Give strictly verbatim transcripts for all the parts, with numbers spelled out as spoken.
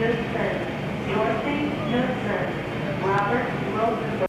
no sir. Dorothy, no sir. Robert Rosenberg.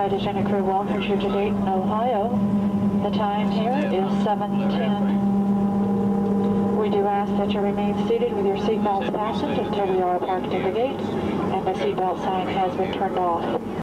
Hi to Jennifer Walford, to Dayton, Ohio. The time here is seven ten. We do ask that you remain seated with your seatbelts fastened until we are approached at the gates and the seatbelt sign has been turned off.